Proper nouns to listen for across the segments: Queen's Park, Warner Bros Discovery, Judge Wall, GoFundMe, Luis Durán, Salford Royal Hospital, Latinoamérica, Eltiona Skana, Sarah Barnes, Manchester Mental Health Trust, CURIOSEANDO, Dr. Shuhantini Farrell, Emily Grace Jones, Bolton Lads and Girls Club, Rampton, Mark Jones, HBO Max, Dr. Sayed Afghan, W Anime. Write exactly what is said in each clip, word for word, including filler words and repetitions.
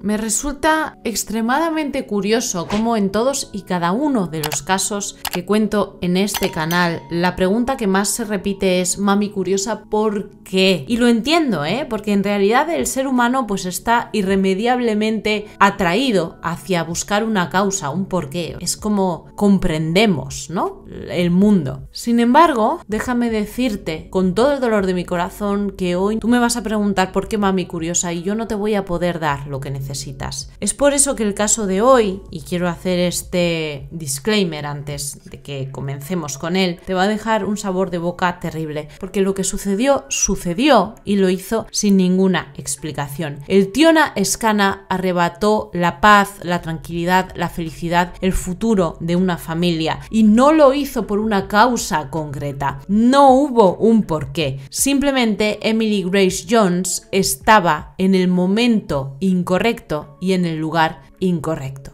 Me resulta extremadamente curioso cómo en todos y cada uno de los casos que cuento en este canal, la pregunta que más se repite es: mami curiosa, ¿por qué? Y lo entiendo, ¿eh? Porque en realidad el ser humano pues está irremediablemente atraído hacia buscar una causa, un porqué. Es como comprendemos, ¿no?, el mundo. Sin embargo, déjame decirte con todo el dolor de mi corazón que hoy tú me vas a preguntar por qué mami curiosa y yo no te voy a poder dar lo que necesitas. Necesitas. Es por eso que el caso de hoy, y quiero hacer este disclaimer antes de que comencemos con él, te va a dejar un sabor de boca terrible, porque lo que sucedió, sucedió y lo hizo sin ninguna explicación. Eltiona Skana arrebató la paz, la tranquilidad, la felicidad, el futuro de una familia, y no lo hizo por una causa concreta. No hubo un porqué. Simplemente Emily Grace Jones estaba en el momento incorrecto y en el lugar incorrecto.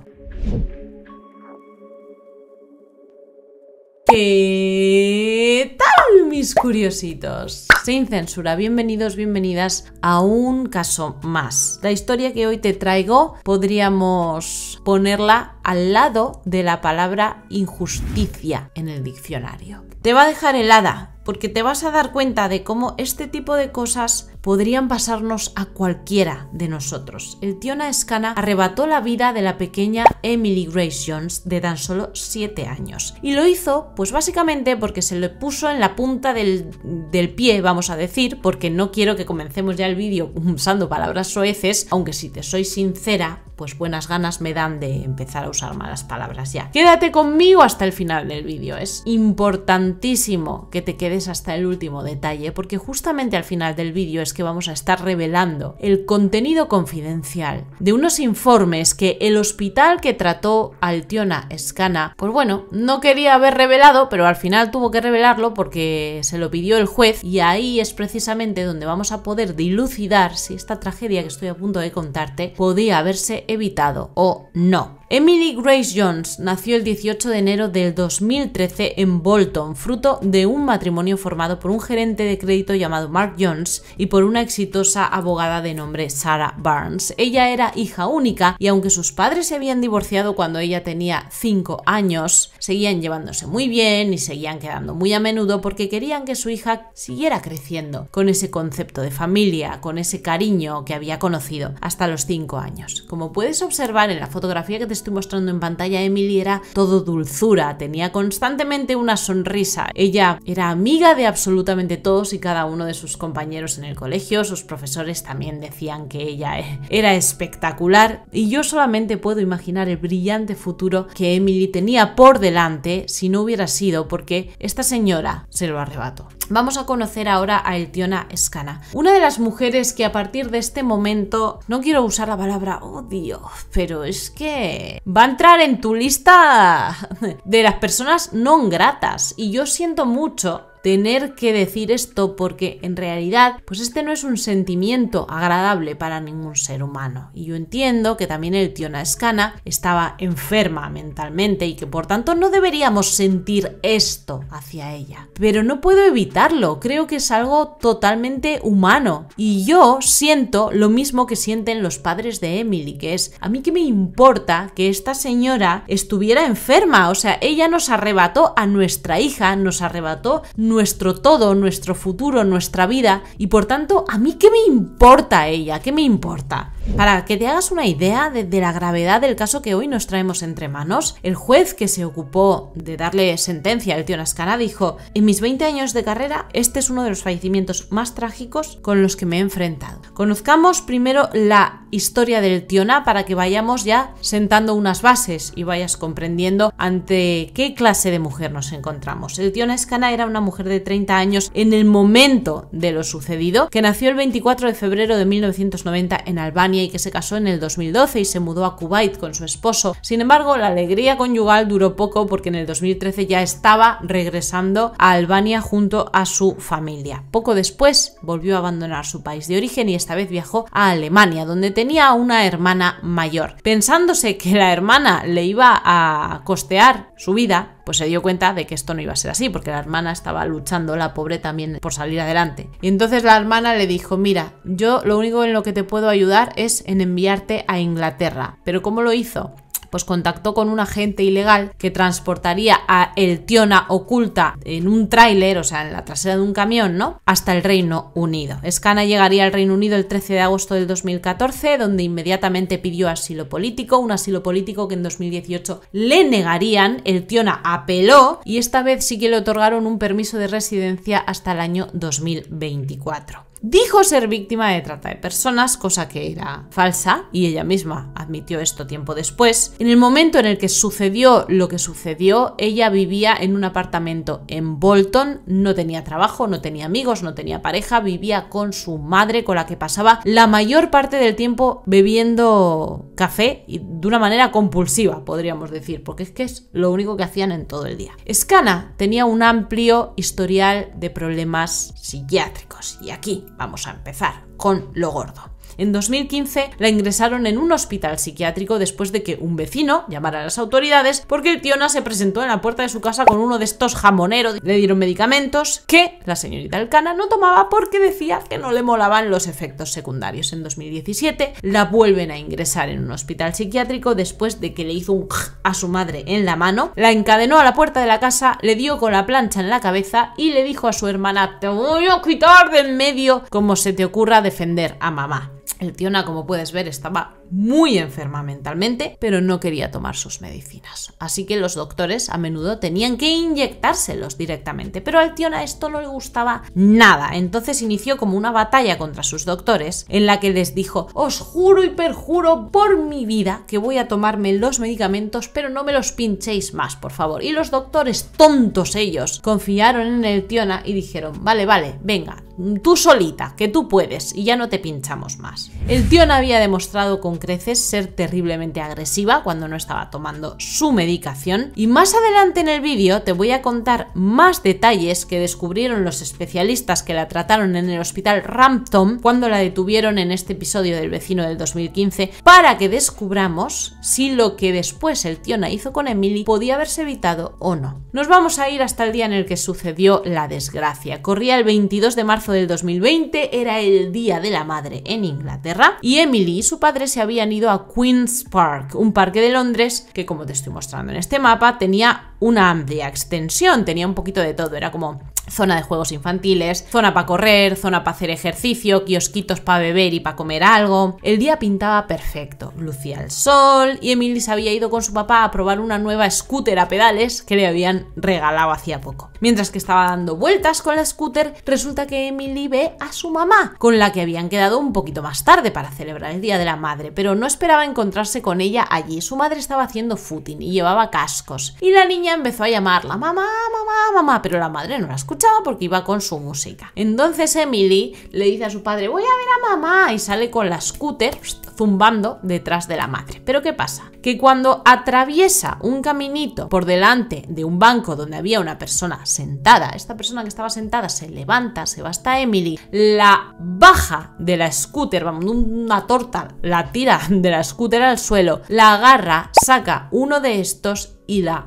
¿Qué tal, mis curiositos? Sin censura, bienvenidos, bienvenidas a un caso más. La historia que hoy te traigo podríamos ponerla al lado de la palabra injusticia en el diccionario. Te va a dejar helada, porque te vas a dar cuenta de cómo este tipo de cosas podrían pasarnos a cualquiera de nosotros. Eltiona Skana arrebató la vida de la pequeña Emily Grace Jones de tan solo siete años. Y lo hizo pues básicamente porque se le puso en la punta del, del pie, vamos a decir, porque no quiero que comencemos ya el vídeo usando palabras soeces, aunque si te soy sincera, pues buenas ganas me dan de empezar a usar malas palabras ya. Quédate conmigo hasta el final del vídeo. Es importantísimo que te quedes hasta el último detalle, porque justamente al final del vídeo es que vamos a estar revelando el contenido confidencial de unos informes que el hospital que trató a Eltiona Skana, pues bueno, no quería haber revelado, pero al final tuvo que revelarlo porque se lo pidió el juez, y ahí es precisamente donde vamos a poder dilucidar si esta tragedia que estoy a punto de contarte podía haberse evitado o no. Emily Grace Jones nació el dieciocho de enero del dos mil trece en Bolton, fruto de un matrimonio formado por un gerente de crédito llamado Mark Jones y por una exitosa abogada de nombre Sarah Barnes. Ella era hija única y aunque sus padres se habían divorciado cuando ella tenía cinco años, seguían llevándose muy bien y seguían quedando muy a menudo porque querían que su hija siguiera creciendo con ese concepto de familia, con ese cariño que había conocido hasta los cinco años. Como puedes observar en la fotografía que te estoy mostrando en pantalla, Emily era todo dulzura, tenía constantemente una sonrisa. Ella era amiga de absolutamente todos y cada uno de sus compañeros en el colegio, sus profesores también decían que ella era espectacular, y yo solamente puedo imaginar el brillante futuro que Emily tenía por delante si no hubiera sido porque esta señora se lo arrebató. Vamos a conocer ahora a Eltiona Skana, una de las mujeres que a partir de este momento, no quiero usar la palabra odio, pero es que va a entrar en tu lista de las personas no gratas, y yo siento mucho tener que decir esto porque en realidad pues este no es un sentimiento agradable para ningún ser humano, y yo entiendo que también Eltiona Skana estaba enferma mentalmente y que por tanto no deberíamos sentir esto hacia ella, pero no puedo evitarlo, creo que es algo totalmente humano, y yo siento lo mismo que sienten los padres de Emily, que es: a mí que me importa que esta señora estuviera enferma, o sea, ella nos arrebató a nuestra hija, nos arrebató nuestra nuestro todo, nuestro futuro, nuestra vida, y por tanto, ¿a mí qué me importa ella? ¿Qué me importa? Para que te hagas una idea de, de la gravedad del caso que hoy nos traemos entre manos, el juez que se ocupó de darle sentencia a Eltiona Skana dijo: en mis veinte años de carrera, este es uno de los fallecimientos más trágicos con los que me he enfrentado. Conozcamos primero la historia de Eltiona para que vayamos ya sentando unas bases y vayas comprendiendo ante qué clase de mujer nos encontramos. Eltiona Skana era una mujer de treinta años en el momento de lo sucedido, que nació el veinticuatro de febrero de mil novecientos noventa en Albania y que se casó en el dos mil doce y se mudó a Kuwait con su esposo. Sin embargo, la alegría conyugal duró poco porque en el dos mil trece ya estaba regresando a Albania junto a su familia. Poco después volvió a abandonar su país de origen y esta vez viajó a Alemania, donde tenía una hermana mayor. Pensándose que la hermana le iba a costear su vida, pues se dio cuenta de que esto no iba a ser así, porque la hermana estaba luchando, la pobre, también por salir adelante. Y entonces la hermana le dijo: mira, yo lo único en lo que te puedo ayudar es en enviarte a Inglaterra. ¿Pero cómo lo hizo? Pues contactó con un agente ilegal que transportaría a Eltiona oculta en un tráiler, o sea, en la trasera de un camión, ¿no?, hasta el Reino Unido. Skana llegaría al Reino Unido el trece de agosto del dos mil catorce, donde inmediatamente pidió asilo político, un asilo político que en dos mil dieciocho le negarían. Eltiona apeló y esta vez sí que le otorgaron un permiso de residencia hasta el año dos mil veinticuatro. Dijo ser víctima de trata de personas, cosa que era falsa, y ella misma admitió esto tiempo después. En el momento en el que sucedió lo que sucedió, ella vivía en un apartamento en Bolton, no tenía trabajo, no tenía amigos, no tenía pareja, vivía con su madre, con la que pasaba la mayor parte del tiempo bebiendo café y de una manera compulsiva, podríamos decir, porque es que es lo único que hacían en todo el día. Skana tenía un amplio historial de problemas psiquiátricos, y aquí vamos a empezar con lo gordo. En dos mil quince la ingresaron en un hospital psiquiátrico después de que un vecino llamara a las autoridades porque Eltiona se presentó en la puerta de su casa con uno de estos jamoneros. Le dieron medicamentos que la señorita Skana no tomaba porque decía que no le molaban los efectos secundarios. En dos mil diecisiete la vuelven a ingresar en un hospital psiquiátrico después de que le hizo un a su madre en la mano, la encadenó a la puerta de la casa, le dio con la plancha en la cabeza y le dijo a su hermana: te voy a quitar de en medio como se te ocurra defender a mamá. Eltiona, como puedes ver, estaba muy enferma mentalmente, pero no quería tomar sus medicinas. Así que los doctores a menudo tenían que inyectárselos directamente, pero a Eltiona esto no le gustaba nada. Entonces inició como una batalla contra sus doctores en la que les dijo: os juro y perjuro por mi vida que voy a tomarme los medicamentos, pero no me los pinchéis más, por favor. Y los doctores, tontos ellos, confiaron en Eltiona y dijeron: vale, vale, venga, tú solita, que tú puedes, y ya no te pinchamos más. Eltiona había demostrado con creces ser terriblemente agresiva cuando no estaba tomando su medicación, y más adelante en el vídeo te voy a contar más detalles que descubrieron los especialistas que la trataron en el hospital Rampton cuando la detuvieron en este episodio del vecino del dos mil quince, para que descubramos si lo que después Eltiona hizo con Emily podía haberse evitado o no. Nos vamos a ir hasta el día en el que sucedió la desgracia. Corría el veintidós de marzo del dos mil veinte, era el Día de la Madre en Inglaterra, y Emily y su padre se habían ido a Queen's Park, un parque de Londres que, como te estoy mostrando en este mapa, tenía una amplia extensión, tenía un poquito de todo, era como zona de juegos infantiles, zona para correr, zona para hacer ejercicio, kiosquitos para beber y para comer algo. El día pintaba perfecto, lucía el sol, y Emily se había ido con su papá a probar una nueva scooter a pedales que le habían regalado hacía poco. Mientras que estaba dando vueltas con la scooter, resulta que Emily ve a su mamá, con la que habían quedado un poquito más tarde para celebrar el Día de la Madre, pero no esperaba encontrarse con ella allí. Su madre estaba haciendo footing y llevaba cascos, y la niña empezó a llamarla: mamá, mamá, mamá, pero la madre no la escuchaba porque iba con su música. Entonces Emily le dice a su padre: voy a ver a mamá, y sale con la scooter zumbando detrás de la madre. Pero ¿qué pasa? Que cuando atraviesa un caminito por delante de un banco donde había una persona sentada, esta persona que estaba sentada se levanta, se va hasta Emily, la baja de la scooter, vamos, una torta, la tira de la scooter al suelo, la agarra, saca uno de estos y la...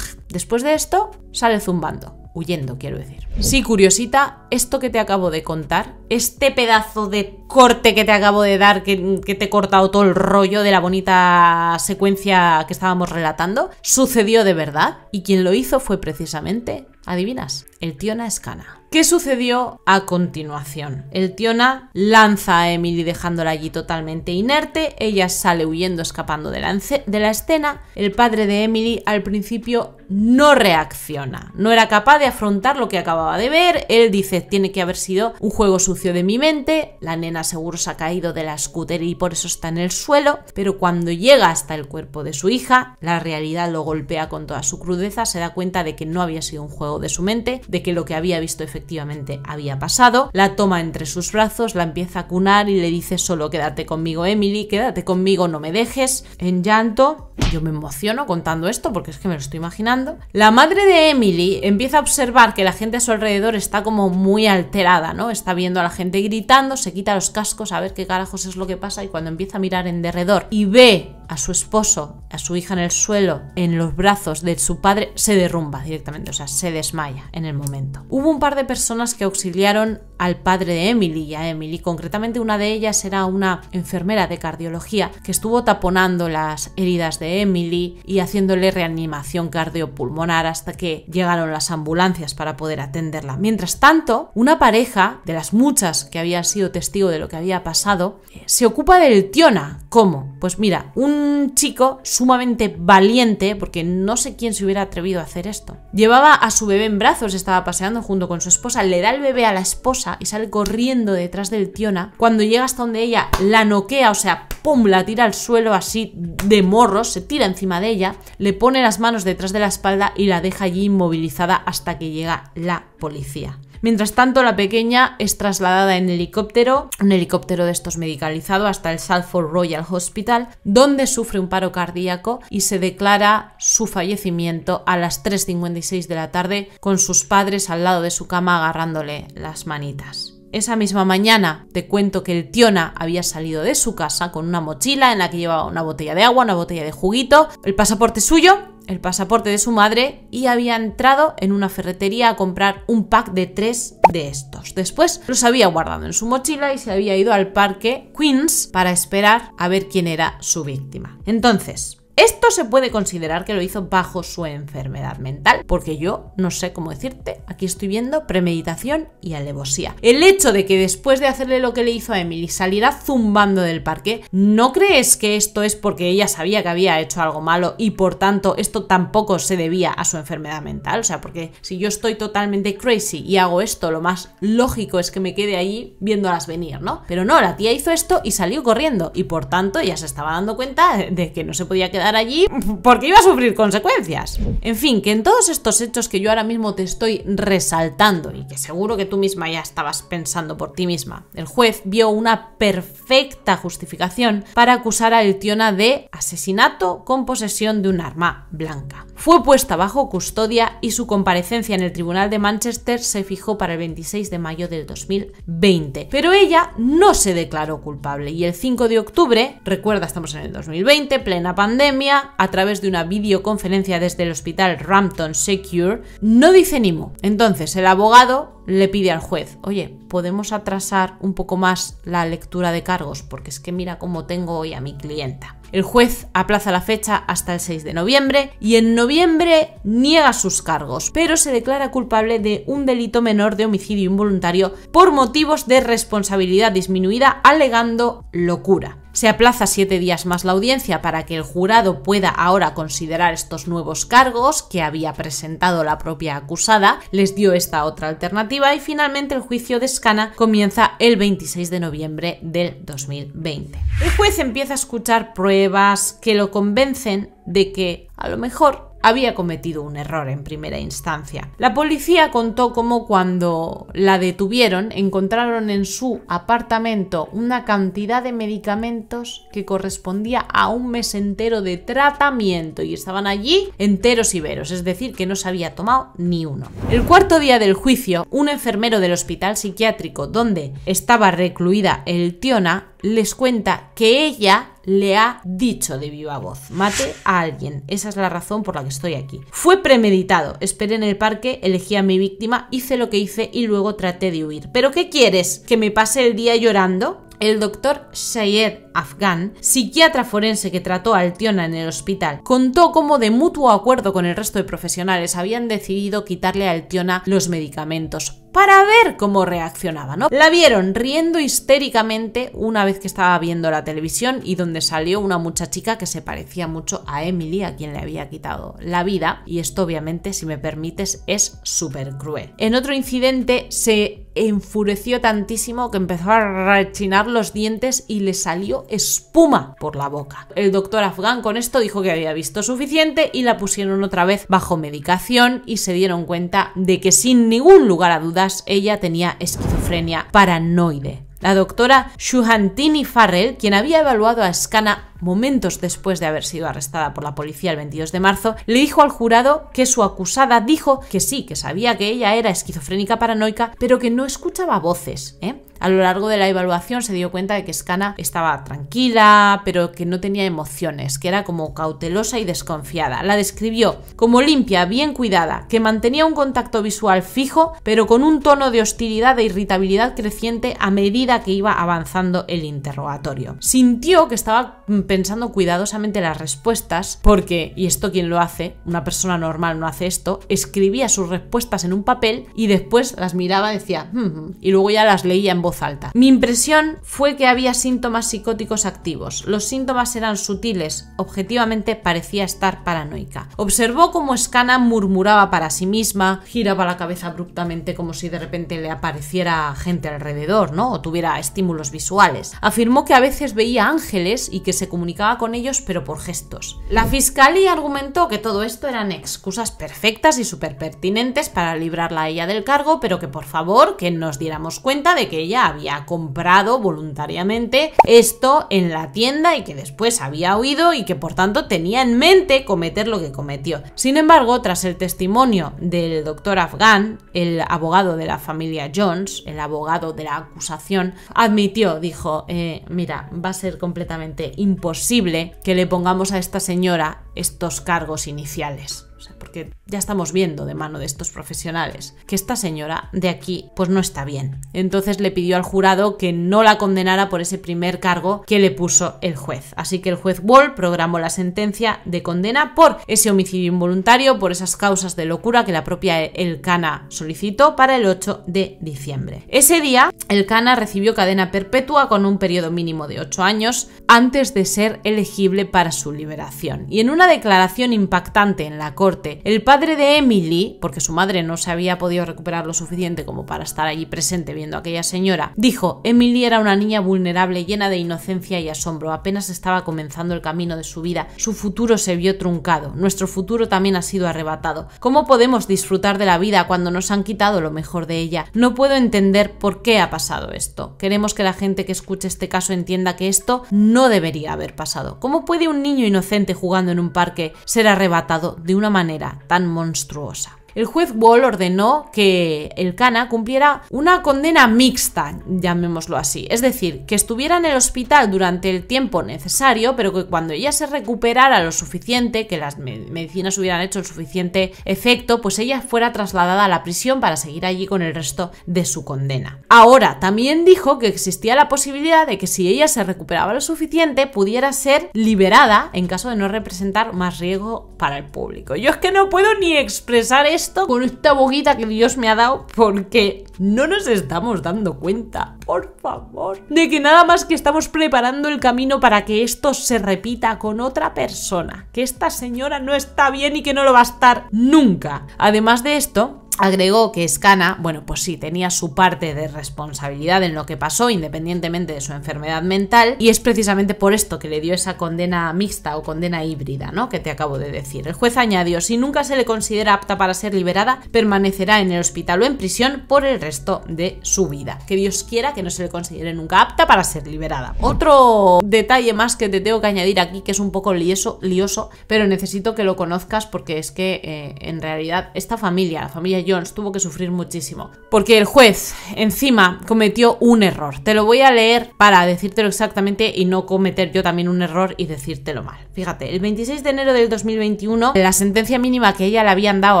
Después de esto sale zumbando, huyendo, quiero decir. Sí, curiosita, esto que te acabo de contar, este pedazo de corte que te acabo de dar, que, que te he cortado todo el rollo de la bonita secuencia que estábamos relatando, sucedió de verdad, y quien lo hizo fue precisamente, adivinas, Eltiona Skana. ¿Qué sucedió a continuación? Eltiona lanza a Emily dejándola allí totalmente inerte, ella sale huyendo, escapando de la, de la escena. El padre de Emily al principio no reacciona, no era capaz de afrontar lo que acababa de ver. Él dice: tiene que haber sido un juego sucio de mi mente, la nena seguro se ha caído de la scooter y por eso está en el suelo. Pero cuando llega hasta el cuerpo de su hija, la realidad lo golpea con toda su crudeza, se da cuenta de que no había sido un juego de su mente, de que lo que había visto efectivamente había pasado. La toma entre sus brazos, la empieza a cunar y le dice: solo quédate conmigo, Emily, quédate conmigo, no me dejes. En llanto, yo me emociono contando esto porque es que me lo estoy imaginando, la madre de Emily empieza a observar que la gente a su alrededor está como muy alterada, ¿no? Está viendo a la gente gritando, se quita los cascos a ver qué carajos es lo que pasa, y cuando empieza a mirar en derredor y ve a su esposo, a su hija en el suelo, en los brazos de su padre, se derrumba directamente, o sea, se desmaya en el momento. Hubo un par de personas que auxiliaron al padre de Emily y a Emily, concretamente una de ellas era una enfermera de cardiología que estuvo taponando las heridas de Emily y haciéndole reanimación cardiopulmonar hasta que llegaron las ambulancias para poder atenderla. Mientras tanto, una pareja de las muchas que había sido testigo de lo que había pasado se ocupa de Eltiona. ¿Cómo? Pues mira, un chico sumamente valiente, porque no sé quién se hubiera atrevido a hacer esto. Llevaba a su bebé en brazos, estaba paseando junto con su esposa, le da el bebé a la esposa y sale corriendo detrás de Eltiona. Cuando llega hasta donde ella, la noquea, o sea, pum, la tira al suelo así de morros, se tira encima de ella, le pone las manos detrás de la espalda y la deja allí inmovilizada hasta que llega la policía. Mientras tanto, la pequeña es trasladada en helicóptero, un helicóptero de estos medicalizado, hasta el Salford Royal Hospital, donde sufre un paro cardíaco y se declara su fallecimiento a las tres cincuenta y seis de la tarde, con sus padres al lado de su cama agarrándole las manitas. Esa misma mañana te cuento que Eltiona había salido de su casa con una mochila en la que llevaba una botella de agua, una botella de juguito, el pasaporte suyo, el pasaporte de su madre, y había entrado en una ferretería a comprar un pack de tres de estos. Después los había guardado en su mochila y se había ido al parque Queen's para esperar a ver quién era su víctima. Entonces, esto se puede considerar que lo hizo bajo su enfermedad mental, porque yo no sé cómo decirte, aquí estoy viendo premeditación y alevosía. El hecho de que después de hacerle lo que le hizo a Emily saliera zumbando del parque, ¿no crees que esto es porque ella sabía que había hecho algo malo y por tanto esto tampoco se debía a su enfermedad mental? O sea, porque si yo estoy totalmente crazy y hago esto, lo más lógico es que me quede ahí viéndolas venir, ¿no? Pero no, la tía hizo esto y salió corriendo y por tanto ya se estaba dando cuenta de que no se podía quedar allí porque iba a sufrir consecuencias. En fin, que en todos estos hechos que yo ahora mismo te estoy resaltando y que seguro que tú misma ya estabas pensando por ti misma, el juez vio una perfecta justificación para acusar a Eltiona de asesinato con posesión de un arma blanca. Fue puesta bajo custodia y su comparecencia en el tribunal de Manchester se fijó para el veintiséis de mayo del dos mil veinte, pero ella no se declaró culpable y el cinco de octubre, recuerda, estamos en el dos mil veinte, plena pandemia, a través de una videoconferencia desde el hospital Rampton Secure, no dice ni mo. Entonces el abogado le pide al juez, oye, ¿podemos atrasar un poco más la lectura de cargos? Porque es que mira cómo tengo hoy a mi clienta. El juez aplaza la fecha hasta el seis de noviembre y en noviembre niega sus cargos, pero se declara culpable de un delito menor de homicidio involuntario por motivos de responsabilidad disminuida, alegando locura. Se aplaza siete días más la audiencia para que el jurado pueda ahora considerar estos nuevos cargos que había presentado la propia acusada, les dio esta otra alternativa y finalmente el juicio de Skana comienza el veintiséis de noviembre del dos mil veinte. El juez empieza a escuchar pruebas que lo convencen de que a lo mejor había cometido un error en primera instancia. La policía contó cómo cuando la detuvieron encontraron en su apartamento una cantidad de medicamentos que correspondía a un mes entero de tratamiento y estaban allí enteros y veros, es decir, que no se había tomado ni uno. El cuarto día del juicio, un enfermero del hospital psiquiátrico donde estaba recluida Eltiona les cuenta que ella le ha dicho de viva voz, mate a alguien, esa es la razón por la que estoy aquí. Fue premeditado, esperé en el parque, elegí a mi víctima, hice lo que hice y luego traté de huir. ¿Pero qué quieres? ¿Que me pase el día llorando? El doctor Sayed Afghan, psiquiatra forense que trató a Eltiona en el hospital, contó cómo de mutuo acuerdo con el resto de profesionales habían decidido quitarle a Eltiona los medicamentos para ver cómo reaccionaba, ¿no? La vieron riendo histéricamente una vez que estaba viendo la televisión y donde salió una muchachica que se parecía mucho a Emily, a quien le había quitado la vida, y esto obviamente, si me permites, es súper cruel. En otro incidente se enfureció tantísimo que empezó a rechinar los dientes y le salió espuma por la boca. El doctor Afghan con esto dijo que había visto suficiente y la pusieron otra vez bajo medicación y se dieron cuenta de que sin ningún lugar a dudas ella tenía esquizofrenia paranoide. La doctora Shuhantini Farrell, quien había evaluado a Skana momentos después de haber sido arrestada por la policía el veintidós de marzo, le dijo al jurado que su acusada dijo que sí, que sabía que ella era esquizofrénica paranoica, pero que no escuchaba voces, ¿eh? A lo largo de la evaluación se dio cuenta de que Skana estaba tranquila, pero que no tenía emociones, que era como cautelosa y desconfiada. La describió como limpia, bien cuidada, que mantenía un contacto visual fijo, pero con un tono de hostilidad e irritabilidad creciente a medida que iba avanzando el interrogatorio. Sintió que estaba pensando cuidadosamente las respuestas porque, y esto quién lo hace, una persona normal no hace esto, escribía sus respuestas en un papel y después las miraba y decía hmm", y luego ya las leía en voz alta. Mi impresión fue que había síntomas psicóticos activos. Los síntomas eran sutiles. Objetivamente parecía estar paranoica. Observó cómo Skana murmuraba para sí misma, giraba la cabeza abruptamente como si de repente le apareciera gente alrededor, ¿no? O tuviera estímulos visuales. Afirmó que a veces veía ángeles y que se comunicaba con ellos pero por gestos. La fiscalía argumentó que todo esto eran excusas perfectas y súper pertinentes para librarla a ella del cargo, pero que por favor que nos diéramos cuenta de que ella había comprado voluntariamente esto en la tienda y que después había huido y que por tanto tenía en mente cometer lo que cometió. Sin embargo, tras el testimonio del doctor Afghan, el abogado de la familia Jones, el abogado de la acusación, admitió, dijo, eh, mira, va a ser completamente imposible que le pongamos a esta señora estos cargos iniciales. O sea, porque ya estamos viendo de mano de estos profesionales que esta señora de aquí pues no está bien. Entonces le pidió al jurado que no la condenara por ese primer cargo que le puso el juez. Así que el juez Wall programó la sentencia de condena por ese homicidio involuntario, por esas causas de locura que la propia Eltiona solicitó, para el ocho de diciembre. Ese día Eltiona recibió cadena perpetua con un periodo mínimo de ocho años antes de ser elegible para su liberación. Y en una declaración impactante en la corte, el padre de Emily, porque su madre no se había podido recuperar lo suficiente como para estar allí presente viendo a aquella señora, dijo: Emily era una niña vulnerable, llena de inocencia y asombro. Apenas estaba comenzando el camino de su vida. Su futuro se vio truncado. Nuestro futuro también ha sido arrebatado. ¿Cómo podemos disfrutar de la vida cuando nos han quitado lo mejor de ella? No puedo entender por qué ha pasado esto. Queremos que la gente que escuche este caso entienda que esto no debería haber pasado. ¿Cómo puede un niño inocente jugando en un parque ser arrebatado de una manera manera tan monstruosa? El juez Wall ordenó que Eltiona cumpliera una condena mixta, llamémoslo así. Es decir, que estuviera en el hospital durante el tiempo necesario, pero que cuando ella se recuperara lo suficiente, que las medicinas hubieran hecho el suficiente efecto, pues ella fuera trasladada a la prisión para seguir allí con el resto de su condena. Ahora, también dijo que existía la posibilidad de que si ella se recuperaba lo suficiente, pudiera ser liberada en caso de no representar más riesgo para el público. Yo es que no puedo ni expresar esto con esta boquita que Dios me ha dado, porque no nos estamos dando cuenta, por favor, de que nada más que estamos preparando el camino para que esto se repita con otra persona, que esta señora no está bien y que no lo va a estar nunca. Además de esto, agregó que Skana, bueno, pues sí, tenía su parte de responsabilidad en lo que pasó, independientemente de su enfermedad mental, y es precisamente por esto que le dio esa condena mixta o condena híbrida, ¿no?, que te acabo de decir. El juez añadió: si nunca se le considera apta para ser liberada, permanecerá en el hospital o en prisión por el resto de su vida. Que Dios quiera que no se le considere nunca apta para ser liberada. Otro detalle más que te tengo que añadir aquí, que es un poco lioso, lioso, pero necesito que lo conozcas, porque es que eh, en realidad esta familia, la familia Jones, tuvo que sufrir muchísimo, porque el juez encima cometió un error. Te lo voy a leer para decírtelo exactamente y no cometer yo también un error y decírtelo mal. Fíjate, el veintiséis de enero del dos mil veintiuno la sentencia mínima que ella le habían dado,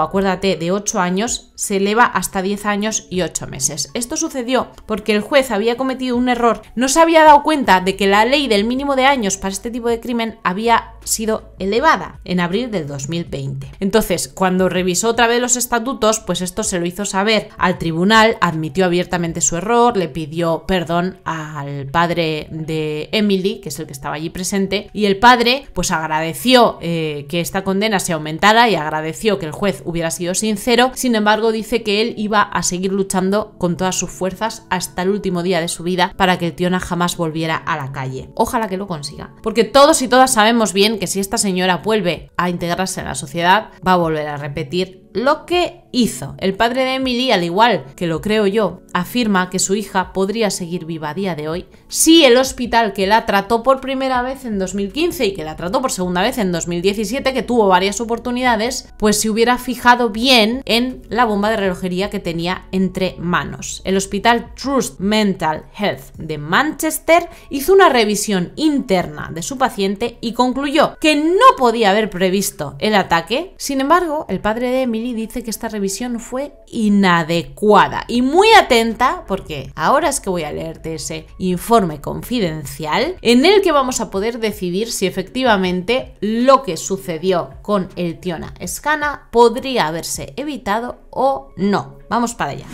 acuérdate, de ocho años, se eleva hasta diez años y ocho meses. Esto sucedió porque el juez había cometido un error, no se había dado cuenta de que la ley del mínimo de años para este tipo de crimen había sido elevada en abril del dos mil veinte. Entonces, cuando revisó otra vez los estatutos, pues esto se lo hizo saber al tribunal, admitió abiertamente su error, le pidió perdón al padre de Emily, que es el que estaba allí presente, y el padre pues agradeció eh, que esta condena se aumentara y agradeció que el juez hubiera sido sincero. Sin embargo, dice que él iba a seguir luchando con todas sus fuerzas hasta el último día de su vida para que Eltiona jamás volviera a la calle. Ojalá que lo consiga, porque todos y todas sabemos bien que si esta señora vuelve a integrarse en la sociedad, va a volver a repetir lo que hizo. El padre de Emily, al igual que lo creo yo, afirma que su hija podría seguir viva a día de hoy si el hospital que la trató por primera vez en dos mil quince y que la trató por segunda vez en dos mil diecisiete, que tuvo varias oportunidades, pues se hubiera fijado bien en la bomba de relojería que tenía entre manos. El hospital Trust Mental Health de Manchester hizo una revisión interna de su paciente y concluyó que no podía haber previsto el ataque. Sin embargo, el padre de Emily dice que esta revisión fue inadecuada y muy atenta, porque ahora es que voy a leerte ese informe confidencial en el que vamos a poder decidir si efectivamente lo que sucedió con Eltiona Skana podría haberse evitado o no. Vamos para allá.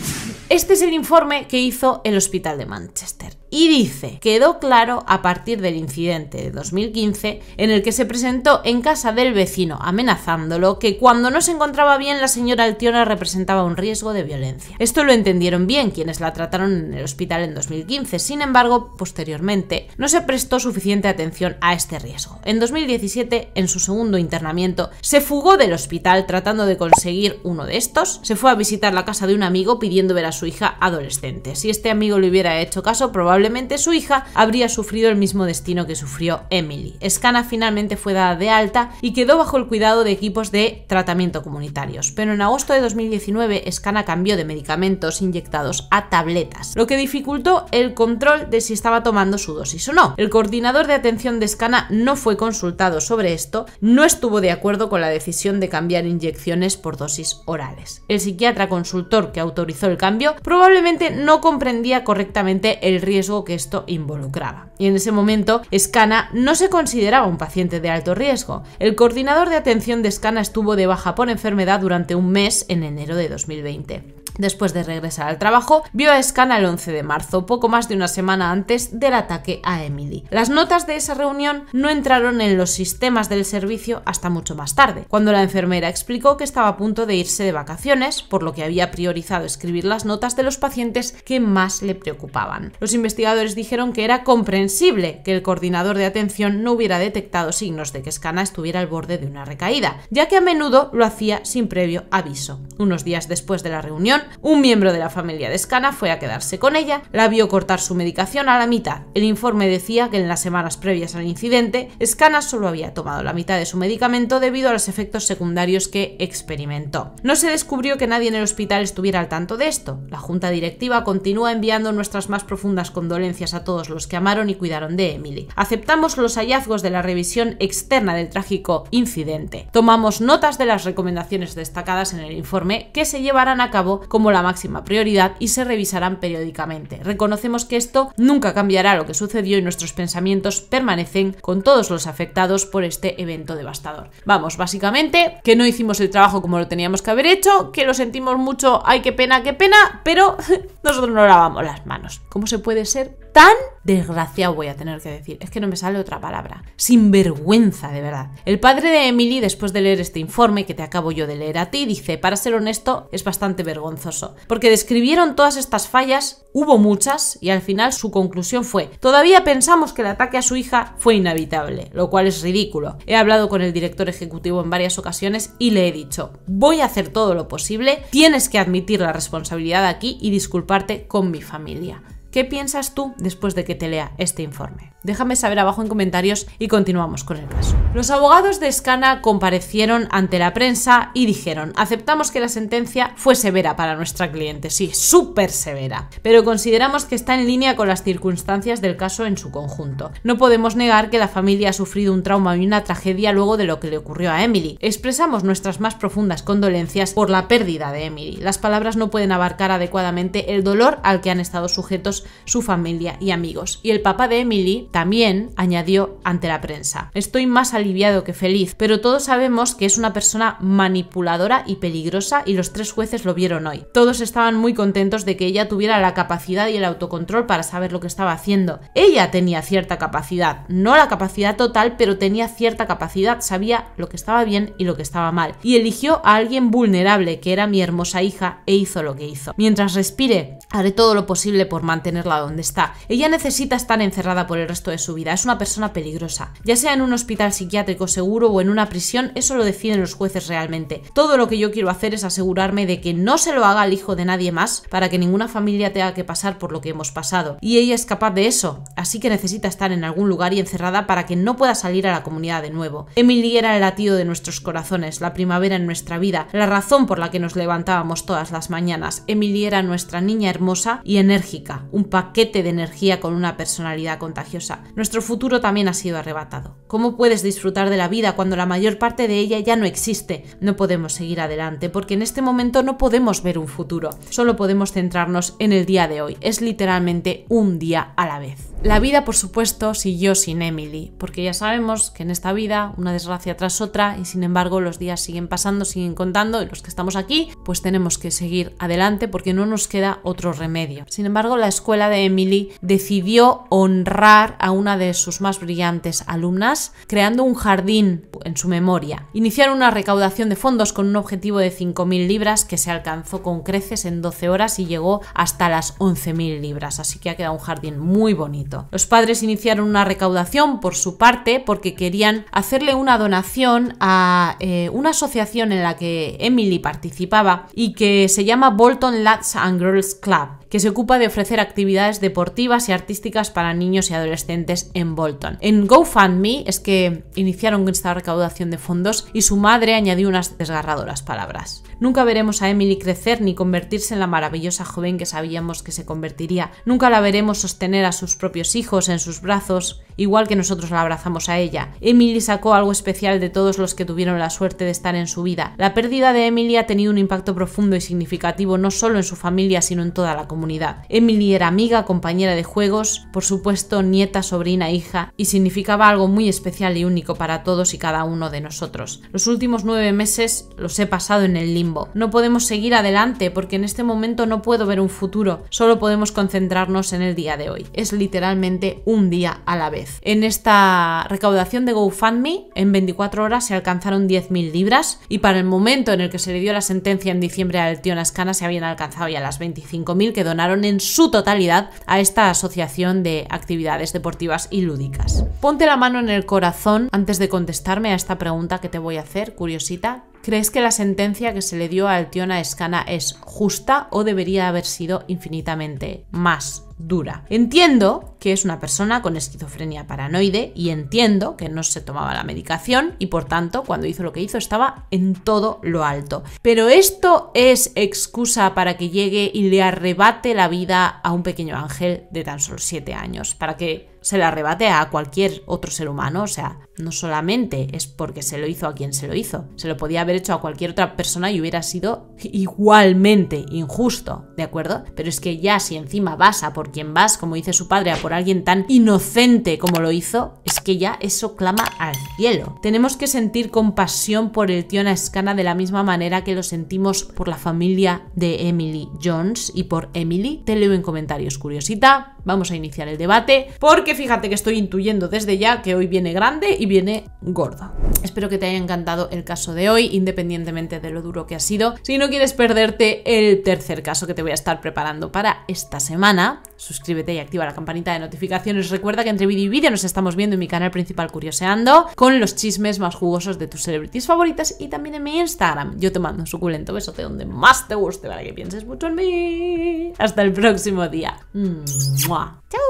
Este es el informe que hizo el Hospital de Manchester y dice: quedó claro a partir del incidente de dos mil quince en el que se presentó en casa del vecino amenazándolo que cuando no se encontraba bien la señora Eltiona representaba un riesgo de violencia. Esto lo entendieron bien quienes la trataron en el hospital en dos mil quince, sin embargo, posteriormente no se prestó suficiente atención a este riesgo. En dos mil diecisiete, en su segundo internamiento, se fugó del hospital tratando de conseguir uno de estos, se fue a visitar la casa de un amigo pidiendo ver a su hija adolescente. Si este amigo le hubiera hecho caso, probablemente su hija habría sufrido el mismo destino que sufrió Emily. Skana finalmente fue dada de alta y quedó bajo el cuidado de equipos de tratamiento comunitarios, pero en agosto de dos mil diecinueve Skana cambió de medicamentos inyectados a tabletas, lo que dificultó el control de si estaba tomando su dosis o no. El coordinador de atención de Skana no fue consultado sobre esto, no estuvo de acuerdo con la decisión de cambiar inyecciones por dosis orales. El psiquiatra consultor que autorizó el cambio probablemente no comprendía correctamente el riesgo que esto involucraba. Y en ese momento, Skana no se consideraba un paciente de alto riesgo. El coordinador de atención de Skana estuvo de baja por enfermedad durante un mes en enero de dos mil veinte. Después de regresar al trabajo, vio a Skana el once de marzo, poco más de una semana antes del ataque a Emily. Las notas de esa reunión no entraron en los sistemas del servicio hasta mucho más tarde, cuando la enfermera explicó que estaba a punto de irse de vacaciones, por lo que había priorizado escribir las notas de los pacientes que más le preocupaban. Los investigadores dijeron que era comprensible que el coordinador de atención no hubiera detectado signos de que Skana estuviera al borde de una recaída, ya que a menudo lo hacía sin previo aviso. Unos días después de la reunión, un miembro de la familia de Skana fue a quedarse con ella, la vio cortar su medicación a la mitad. El informe decía que en las semanas previas al incidente, Skana solo había tomado la mitad de su medicamento debido a los efectos secundarios que experimentó. No se descubrió que nadie en el hospital estuviera al tanto de esto. La junta directiva continúa enviando nuestras más profundas condolencias a todos los que amaron y cuidaron de Emily. Aceptamos los hallazgos de la revisión externa del trágico incidente. Tomamos notas de las recomendaciones destacadas en el informe que se llevarán a cabo como la máxima prioridad y se revisarán periódicamente. Reconocemos que esto nunca cambiará lo que sucedió y nuestros pensamientos permanecen con todos los afectados por este evento devastador. Vamos, básicamente, que no hicimos el trabajo como lo teníamos que haber hecho, que lo sentimos mucho, ay, qué pena, qué pena, pero nosotros no lavamos las manos. ¿Cómo se puede ser tan desgraciado? Voy a tener que decir, es que no me sale otra palabra. Sinvergüenza, de verdad. El padre de Emily, después de leer este informe que te acabo yo de leer a ti, dice: para ser honesto, es bastante vergonzoso. Porque describieron todas estas fallas, hubo muchas, y al final su conclusión fue: todavía pensamos que el ataque a su hija fue inevitable, lo cual es ridículo. He hablado con el director ejecutivo en varias ocasiones y le he dicho: voy a hacer todo lo posible, tienes que admitir la responsabilidad aquí y disculparte con mi familia. ¿Qué piensas tú después de que te lea este informe? Déjame saber abajo en comentarios y continuamos con el caso. Los abogados de Skana comparecieron ante la prensa y dijeron: aceptamos que la sentencia fue severa para nuestra cliente, sí, súper severa, pero consideramos que está en línea con las circunstancias del caso en su conjunto. No podemos negar que la familia ha sufrido un trauma y una tragedia luego de lo que le ocurrió a Emily. Expresamos nuestras más profundas condolencias por la pérdida de Emily. Las palabras no pueden abarcar adecuadamente el dolor al que han estado sujetos su familia y amigos. Y el papá de Emily también añadió ante la prensa: estoy más aliviado que feliz, pero todos sabemos que es una persona manipuladora y peligrosa y los tres jueces lo vieron hoy. Todos estaban muy contentos de que ella tuviera la capacidad y el autocontrol para saber lo que estaba haciendo. Ella tenía cierta capacidad, no la capacidad total, pero tenía cierta capacidad, sabía lo que estaba bien y lo que estaba mal. Y eligió a alguien vulnerable, que era mi hermosa hija, e hizo lo que hizo. Mientras respire, haré todo lo posible por mantener mantenerla donde está. Ella necesita estar encerrada por el resto de su vida, es una persona peligrosa. Ya sea en un hospital psiquiátrico seguro o en una prisión, eso lo deciden los jueces realmente. Todo lo que yo quiero hacer es asegurarme de que no se lo haga al hijo de nadie más, para que ninguna familia tenga que pasar por lo que hemos pasado. Y ella es capaz de eso, así que necesita estar en algún lugar y encerrada para que no pueda salir a la comunidad de nuevo. Emily era el latido de nuestros corazones, la primavera en nuestra vida, la razón por la que nos levantábamos todas las mañanas. Emily era nuestra niña hermosa y enérgica, un paquete de energía con una personalidad contagiosa. Nuestro futuro también ha sido arrebatado. ¿Cómo puedes disfrutar de la vida cuando la mayor parte de ella ya no existe? No podemos seguir adelante porque en este momento no podemos ver un futuro, solo podemos centrarnos en el día de hoy. Es literalmente un día a la vez. La vida, por supuesto, siguió sin Emily, porque ya sabemos que en esta vida una desgracia tras otra y sin embargo los días siguen pasando, siguen contando y los que estamos aquí pues tenemos que seguir adelante porque no nos queda otro remedio. Sin embargo, la escuela de Emily decidió honrar a una de sus más brillantes alumnas creando un jardín en su memoria. Iniciaron una recaudación de fondos con un objetivo de cinco mil libras que se alcanzó con creces en doce horas y llegó hasta las once mil libras, así que ha quedado un jardín muy bonito. Los padres iniciaron una recaudación por su parte porque querían hacerle una donación a eh, una asociación en la que Emily participaba y que se llama Bolton Lads and Girls Club, que se ocupa de ofrecer actividades deportivas y artísticas para niños y adolescentes en Bolton. En GoFundMe es que iniciaron esta recaudación de fondos y su madre añadió unas desgarradoras palabras. Nunca veremos a Emily crecer ni convertirse en la maravillosa joven que sabíamos que se convertiría. Nunca la veremos sostener a sus propios hijos en sus brazos, igual que nosotros la abrazamos a ella. Emily sacó algo especial de todos los que tuvieron la suerte de estar en su vida. La pérdida de Emily ha tenido un impacto profundo y significativo no solo en su familia, sino en toda la comunidad. Comunidad. Emily era amiga, compañera de juegos, por supuesto nieta, sobrina, hija, y significaba algo muy especial y único para todos y cada uno de nosotros. Los últimos nueve meses los he pasado en el limbo. No podemos seguir adelante porque en este momento no puedo ver un futuro, solo podemos concentrarnos en el día de hoy. Es literalmente un día a la vez. En esta recaudación de GoFundMe, en veinticuatro horas se alcanzaron diez mil libras y para el momento en el que se le dio la sentencia en diciembre a Eltiona Skana se habían alcanzado ya las veinticinco mil que donaron en su totalidad a esta asociación de actividades deportivas y lúdicas. Ponte la mano en el corazón antes de contestarme a esta pregunta que te voy a hacer, curiosita. ¿Crees que la sentencia que se le dio a Eltiona Skana es justa o debería haber sido infinitamente más dura? Entiendo que es una persona con esquizofrenia paranoide y entiendo que no se tomaba la medicación y por tanto cuando hizo lo que hizo estaba en todo lo alto. Pero ¿esto es excusa para que llegue y le arrebate la vida a un pequeño ángel de tan solo siete años? Para que se la arrebate a cualquier otro ser humano, o sea, no solamente es porque se lo hizo a quien se lo hizo, se lo podía haber hecho a cualquier otra persona y hubiera sido igualmente injusto, ¿de acuerdo? Pero es que ya si encima vas a por quien vas, como dice su padre, a por alguien tan inocente como lo hizo, es que ya eso clama al cielo. Tenemos que sentir compasión por Eltiona Skana de la misma manera que lo sentimos por la familia de Emily Jones y por Emily. Te leo en comentarios, curiosita. Vamos a iniciar el debate porque fíjate que estoy intuyendo desde ya que hoy viene grande y viene gordo. Espero que te haya encantado el caso de hoy, independientemente de lo duro que ha sido. Si no quieres perderte el tercer caso que te voy a estar preparando para esta semana, suscríbete y activa la campanita de notificaciones. Recuerda que entre vídeo y vídeo nos estamos viendo en mi canal principal Curioseando con los chismes más jugosos de tus celebrities favoritas y también en mi Instagram. Yo te mando un suculento besote donde más te guste para que pienses mucho en mí. Hasta el próximo día. ¡Mua! ¡Chao!